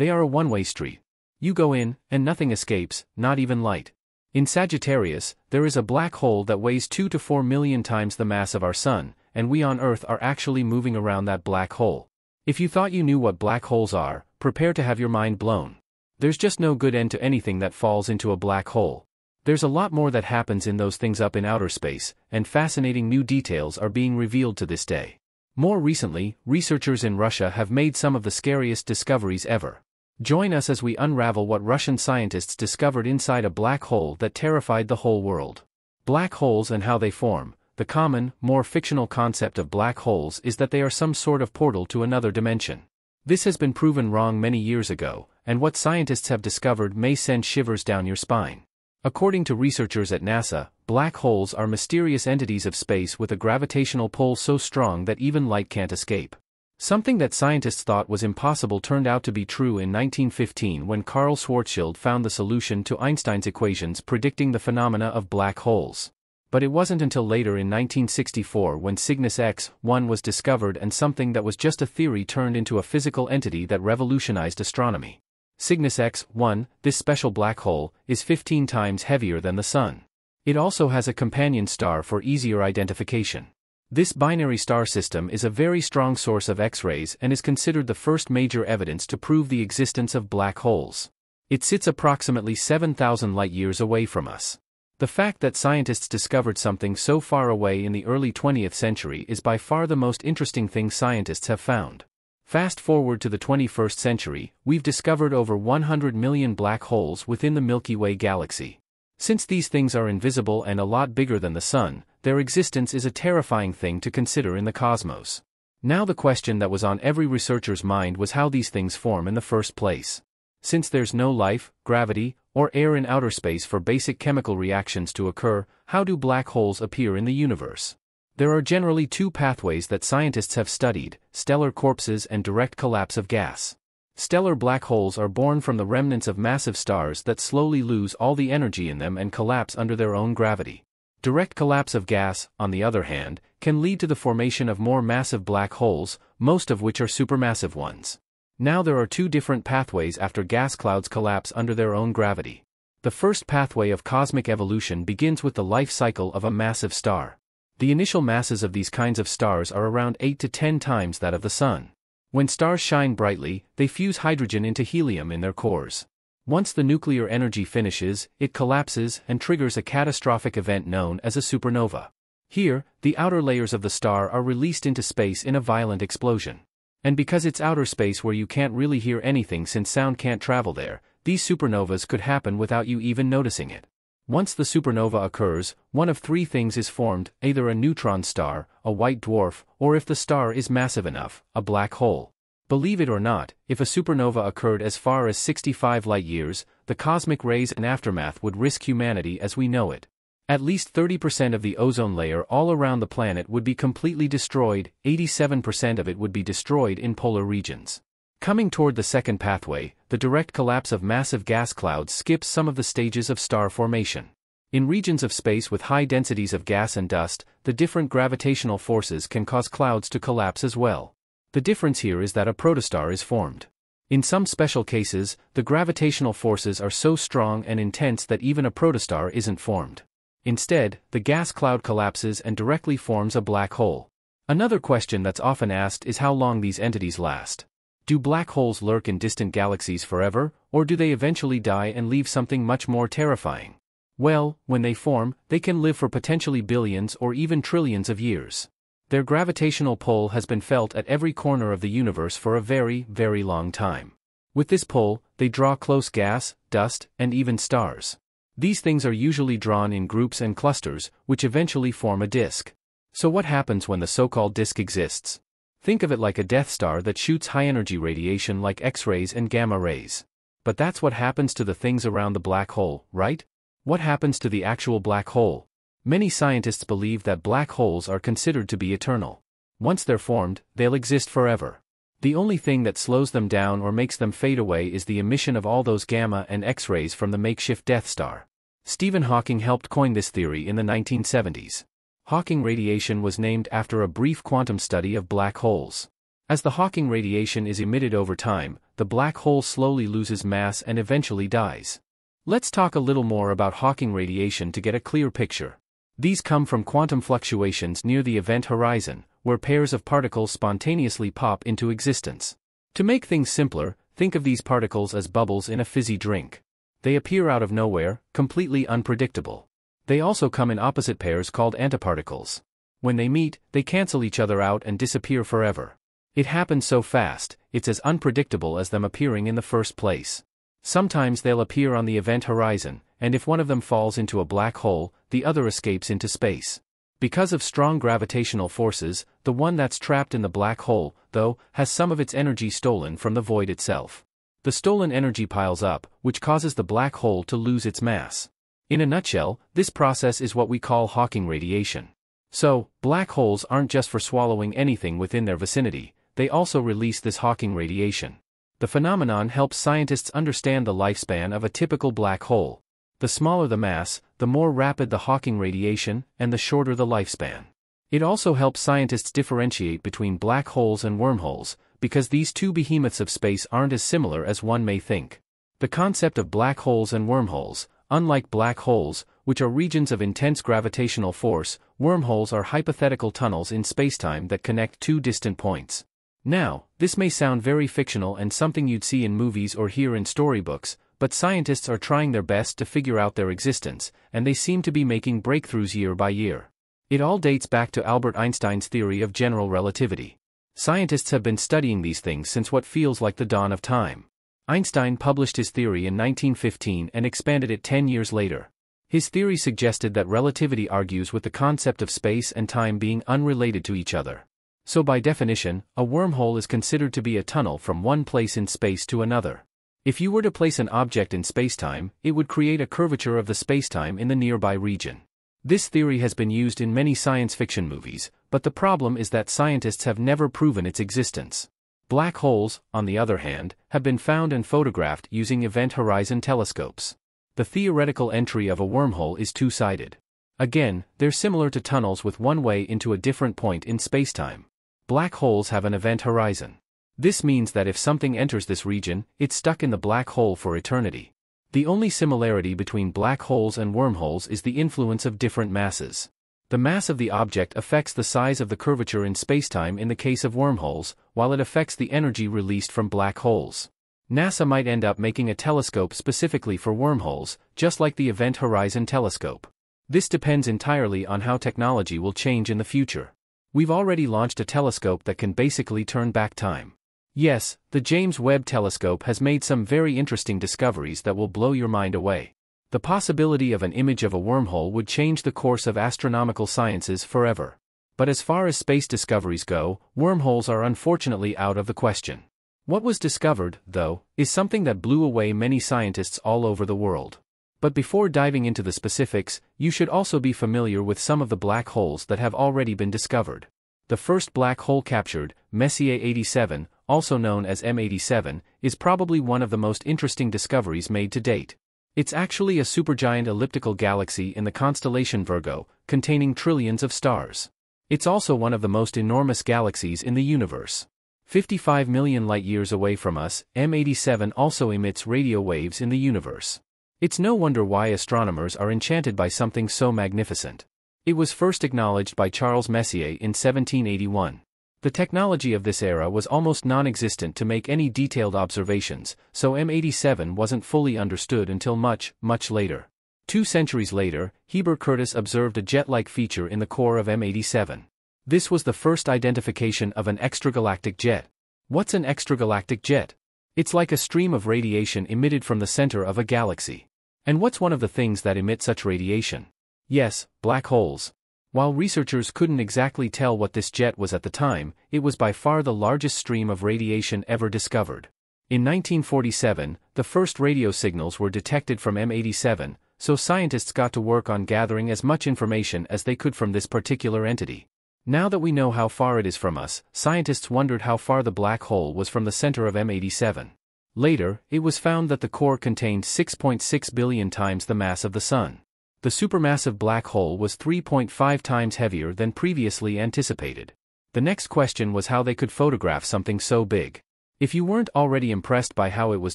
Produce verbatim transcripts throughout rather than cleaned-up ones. They are a one-way street. You go in, and nothing escapes, not even light. In Sagittarius, there is a black hole that weighs two to four million times the mass of our Sun, and we on Earth are actually moving around that black hole. If you thought you knew what black holes are, prepare to have your mind blown. There's just no good end to anything that falls into a black hole. There's a lot more that happens in those things up in outer space, and fascinating new details are being revealed to this day. More recently, researchers in Russia have made some of the scariest discoveries ever. Join us as we unravel what Russian scientists discovered inside a black hole that terrified the whole world. Black holes and how they form. The common, more fictional concept of black holes is that they are some sort of portal to another dimension. This has been proven wrong many years ago, and what scientists have discovered may send shivers down your spine. According to researchers at NASA, black holes are mysterious entities of space with a gravitational pull so strong that even light can't escape. Something that scientists thought was impossible turned out to be true in nineteen fifteen when Karl Schwarzschild found the solution to Einstein's equations predicting the phenomena of black holes. But it wasn't until later in nineteen sixty-four when Cygnus X one was discovered and something that was just a theory turned into a physical entity that revolutionized astronomy. Cygnus X one, this special black hole, is fifteen times heavier than the Sun. It also has a companion star for easier identification. This binary star system is a very strong source of X-rays and is considered the first major evidence to prove the existence of black holes. It sits approximately seven thousand light-years away from us. The fact that scientists discovered something so far away in the early twentieth century is by far the most interesting thing scientists have found. Fast forward to the twenty-first century, we've discovered over one hundred million black holes within the Milky Way galaxy. Since these things are invisible and a lot bigger than the Sun, their existence is a terrifying thing to consider in the cosmos. Now the question that was on every researcher's mind was how these things form in the first place. Since there's no life, gravity, or air in outer space for basic chemical reactions to occur, how do black holes appear in the universe? There are generally two pathways that scientists have studied: stellar corpses and direct collapse of gas. Stellar black holes are born from the remnants of massive stars that slowly lose all the energy in them and collapse under their own gravity. Direct collapse of gas, on the other hand, can lead to the formation of more massive black holes, most of which are supermassive ones. Now there are two different pathways after gas clouds collapse under their own gravity. The first pathway of cosmic evolution begins with the life cycle of a massive star. The initial masses of these kinds of stars are around eight to ten times that of the Sun. When stars shine brightly, they fuse hydrogen into helium in their cores. Once the nuclear energy finishes, it collapses and triggers a catastrophic event known as a supernova. Here, the outer layers of the star are released into space in a violent explosion. And because it's outer space where you can't really hear anything since sound can't travel there, these supernovas could happen without you even noticing it. Once the supernova occurs, one of three things is formed: either a neutron star, a white dwarf, or if the star is massive enough, a black hole. Believe it or not, if a supernova occurred as far as sixty-five light-years, the cosmic rays and aftermath would risk humanity as we know it. At least thirty percent of the ozone layer all around the planet would be completely destroyed, eighty-seven percent of it would be destroyed in polar regions. Coming toward the second pathway, the direct collapse of massive gas clouds skips some of the stages of star formation. In regions of space with high densities of gas and dust, the different gravitational forces can cause clouds to collapse as well. The difference here is that a protostar is formed. In some special cases, the gravitational forces are so strong and intense that even a protostar isn't formed. Instead, the gas cloud collapses and directly forms a black hole. Another question that's often asked is how long these entities last. Do black holes lurk in distant galaxies forever, or do they eventually die and leave something much more terrifying? Well, when they form, they can live for potentially billions or even trillions of years. Their gravitational pull has been felt at every corner of the universe for a very, very long time. With this pull, they draw close gas, dust, and even stars. These things are usually drawn in groups and clusters, which eventually form a disk. So what happens when the so-called disk exists? Think of it like a death star that shoots high-energy radiation like X-rays and gamma rays. But that's what happens to the things around the black hole, right? What happens to the actual black hole? Many scientists believe that black holes are considered to be eternal. Once they're formed, they'll exist forever. The only thing that slows them down or makes them fade away is the emission of all those gamma and X-rays from the makeshift death star. Stephen Hawking helped coin this theory in the nineteen seventies. Hawking radiation was named after a brief quantum study of black holes. As the Hawking radiation is emitted over time, the black hole slowly loses mass and eventually dies. Let's talk a little more about Hawking radiation to get a clear picture. These come from quantum fluctuations near the event horizon, where pairs of particles spontaneously pop into existence. To make things simpler, think of these particles as bubbles in a fizzy drink. They appear out of nowhere, completely unpredictable. They also come in opposite pairs called antiparticles. When they meet, they cancel each other out and disappear forever. It happens so fast, it's as unpredictable as them appearing in the first place. Sometimes they'll appear on the event horizon, and if one of them falls into a black hole, the other escapes into space. Because of strong gravitational forces, the one that's trapped in the black hole, though, has some of its energy stolen from the void itself. The stolen energy piles up, which causes the black hole to lose its mass. In a nutshell, this process is what we call Hawking radiation. So, black holes aren't just for swallowing anything within their vicinity, they also release this Hawking radiation. The phenomenon helps scientists understand the lifespan of a typical black hole. The smaller the mass, the more rapid the Hawking radiation, and the shorter the lifespan. It also helps scientists differentiate between black holes and wormholes, because these two behemoths of space aren't as similar as one may think. The concept of black holes and wormholes: unlike black holes, which are regions of intense gravitational force, wormholes are hypothetical tunnels in spacetime that connect two distant points. Now, this may sound very fictional and something you'd see in movies or hear in storybooks, but scientists are trying their best to figure out their existence, and they seem to be making breakthroughs year by year. It all dates back to Albert Einstein's theory of general relativity. Scientists have been studying these things since what feels like the dawn of time. Einstein published his theory in nineteen fifteen and expanded it ten years later. His theory suggested that relativity argues with the concept of space and time being unrelated to each other. So by definition, a wormhole is considered to be a tunnel from one place in space to another. If you were to place an object in spacetime, it would create a curvature of the spacetime in the nearby region. This theory has been used in many science fiction movies, but the problem is that scientists have never proven its existence. Black holes, on the other hand, have been found and photographed using Event Horizon telescopes. The theoretical entry of a wormhole is two-sided. Again, they're similar to tunnels with one way into a different point in spacetime. Black holes have an event horizon. This means that if something enters this region, it's stuck in the black hole for eternity. The only similarity between black holes and wormholes is the influence of different masses. The mass of the object affects the size of the curvature in spacetime in the case of wormholes, while it affects the energy released from black holes. NASA might end up making a telescope specifically for wormholes, just like the Event Horizon Telescope. This depends entirely on how technology will change in the future. We've already launched a telescope that can basically turn back time. Yes, the James Webb Telescope has made some very interesting discoveries that will blow your mind away. The possibility of an image of a wormhole would change the course of astronomical sciences forever. But as far as space discoveries go, wormholes are unfortunately out of the question. What was discovered, though, is something that blew away many scientists all over the world. But before diving into the specifics, you should also be familiar with some of the black holes that have already been discovered. The first black hole captured, Messier eighty-seven, also known as M eighty-seven, is probably one of the most interesting discoveries made to date. It's actually a supergiant elliptical galaxy in the constellation Virgo, containing trillions of stars. It's also one of the most enormous galaxies in the universe. fifty-five million light-years away from us, M eighty-seven also emits radio waves in the universe. It's no wonder why astronomers are enchanted by something so magnificent. It was first acknowledged by Charles Messier in seventeen eighty-one. The technology of this era was almost non-existent to make any detailed observations, so M eighty-seven wasn't fully understood until much, much later. Two centuries later, Heber Curtis observed a jet-like feature in the core of M eighty-seven. This was the first identification of an extragalactic jet. What's an extragalactic jet? It's like a stream of radiation emitted from the center of a galaxy. And what's one of the things that emit such radiation? Yes, black holes. While researchers couldn't exactly tell what this jet was at the time, it was by far the largest stream of radiation ever discovered. In nineteen forty-seven, the first radio signals were detected from M eighty-seven, so scientists got to work on gathering as much information as they could from this particular entity. Now that we know how far it is from us, scientists wondered how far the black hole was from the center of M eighty-seven. Later, it was found that the core contained six point six billion times the mass of the Sun. The supermassive black hole was three point five times heavier than previously anticipated. The next question was how they could photograph something so big. If you weren't already impressed by how it was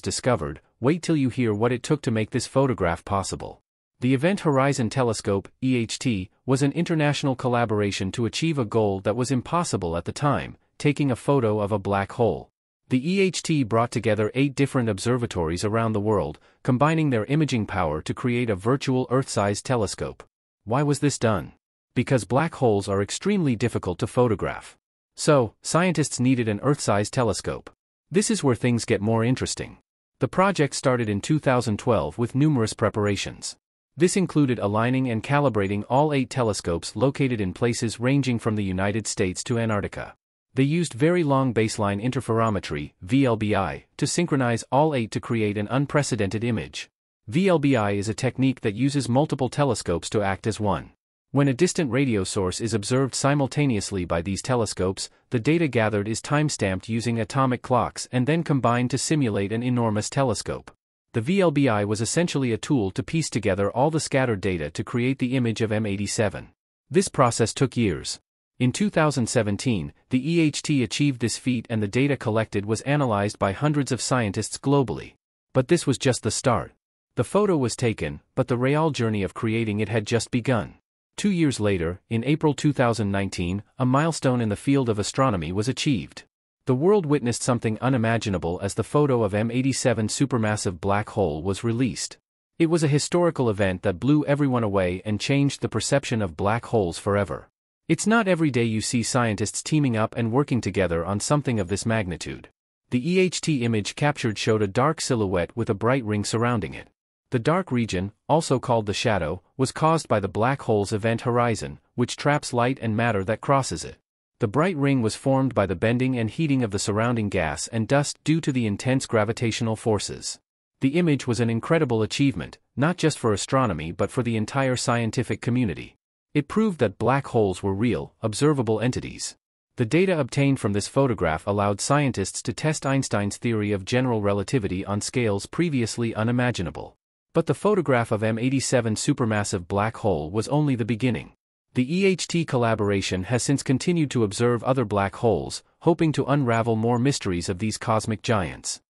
discovered, wait till you hear what it took to make this photograph possible. The Event Horizon Telescope, E H T, was an international collaboration to achieve a goal that was impossible at the time, taking a photo of a black hole. The E H T brought together eight different observatories around the world, combining their imaging power to create a virtual Earth-sized telescope. Why was this done? Because black holes are extremely difficult to photograph. So, scientists needed an Earth-sized telescope. This is where things get more interesting. The project started in two thousand twelve with numerous preparations. This included aligning and calibrating all eight telescopes located in places ranging from the United States to Antarctica. They used Very Long Baseline Interferometry, V L B I, to synchronize all eight to create an unprecedented image. V L B I is a technique that uses multiple telescopes to act as one. When a distant radio source is observed simultaneously by these telescopes, the data gathered is timestamped using atomic clocks and then combined to simulate an enormous telescope. The V L B I was essentially a tool to piece together all the scattered data to create the image of M eighty-seven. This process took years. In two thousand seventeen, the E H T achieved this feat and the data collected was analyzed by hundreds of scientists globally. But this was just the start. The photo was taken, but the real journey of creating it had just begun. Two years later, in April two thousand nineteen, a milestone in the field of astronomy was achieved. The world witnessed something unimaginable as the photo of M eighty-seven supermassive black hole was released. It was a historical event that blew everyone away and changed the perception of black holes forever. It's not every day you see scientists teaming up and working together on something of this magnitude. The E H T image captured showed a dark silhouette with a bright ring surrounding it. The dark region, also called the shadow, was caused by the black hole's event horizon, which traps light and matter that crosses it. The bright ring was formed by the bending and heating of the surrounding gas and dust due to the intense gravitational forces. The image was an incredible achievement, not just for astronomy but for the entire scientific community. It proved that black holes were real, observable entities. The data obtained from this photograph allowed scientists to test Einstein's theory of general relativity on scales previously unimaginable. But the photograph of M eighty-seven supermassive black hole was only the beginning. The E H T collaboration has since continued to observe other black holes, hoping to unravel more mysteries of these cosmic giants.